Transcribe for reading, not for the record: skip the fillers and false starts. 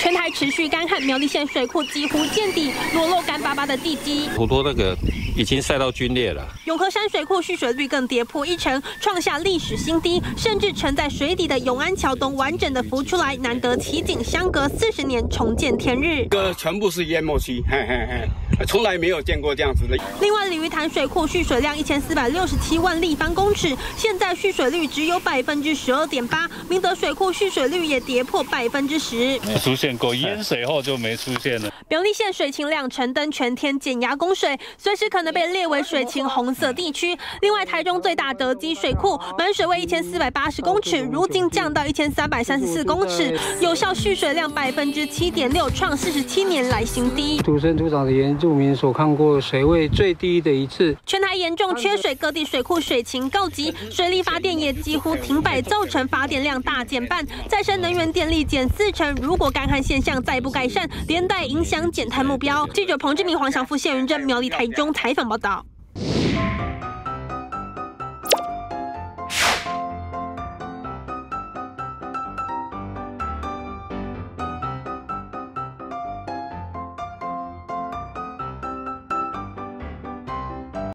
全台持续干旱，苗栗县水库几乎见底，裸露干巴巴的地基。土多那个已经晒到皲裂了。永和山水库蓄水率更跌破1成，创下历史新低，甚至沉在水底的永安桥东完整的浮出来，难得奇景，相隔40年重见天日。这全部是淹没区，从来没有见过这样子的。另外，鲤鱼潭水库蓄水量1467万立方公尺，现在蓄水率只有12.8%，明德水库蓄水率也跌破10%。 出现过淹水后就没出现了。苗栗县水情两成登全天减压供水，随时可能被列为水情红色地区。另外，台中最大德基水库满水位1480公尺，如今降到1334公尺，有效蓄水量7.6%，创47年来新低。土生土长的原住民所看过水位最低的一次。全台严重缺水，各地水库水情告急，水力发电也几乎停摆，造成发电量大减半，再生能源电力减40%。如果干旱现象再不改善，连带影响减碳目标。记者彭志明、黄祥富、谢云珍、苗栗、台中采访报道。